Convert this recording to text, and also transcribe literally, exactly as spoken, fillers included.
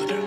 president.